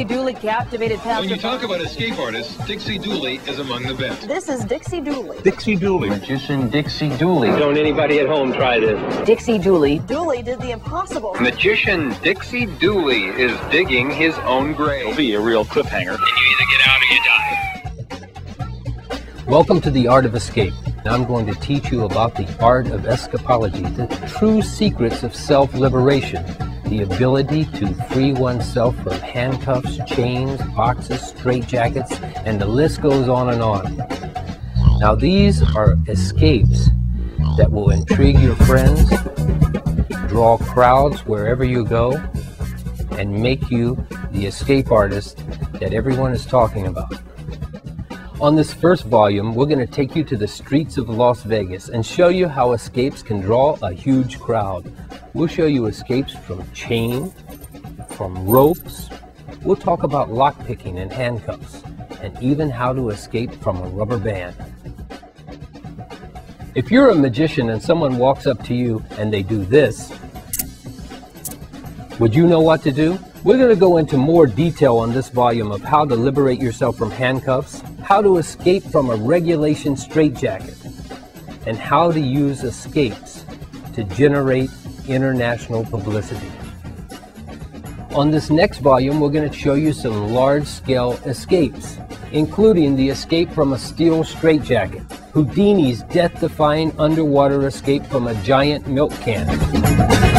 Dixie Dooley captivated passers. When you talk about escape artists, Dixie Dooley is among the best. This is Dixie Dooley. Dixie Dooley. Magician Dixie Dooley. Don't anybody at home try this. Dixie Dooley. Dooley did the impossible. Magician Dixie Dooley is digging his own grave. It'll be a real cliffhanger. And you either get out or you die. Welcome to the Art of Escape. I'm going to teach you about the art of escapology, the true secrets of self-liberation, the ability to free oneself from handcuffs, chains, boxes, straitjackets, and the list goes on and on. Now these are escapes that will intrigue your friends, draw crowds wherever you go, and make you the escape artist that everyone is talking about. On this first volume, we're going to take you to the streets of Las Vegas and show you how escapes can draw a huge crowd. We'll show you escapes from chain, from ropes. We'll talk about lock picking and handcuffs, and even how to escape from a rubber band. If you're a magician and someone walks up to you and they do this, would you know what to do? We're going to go into more detail on this volume of how to liberate yourself from handcuffs, how to escape from a regulation straitjacket, and how to use escapes to generate international publicity. On this next volume, we're going to show you some large-scale escapes, including the escape from a steel straitjacket, Houdini's death-defying underwater escape from a giant milk can.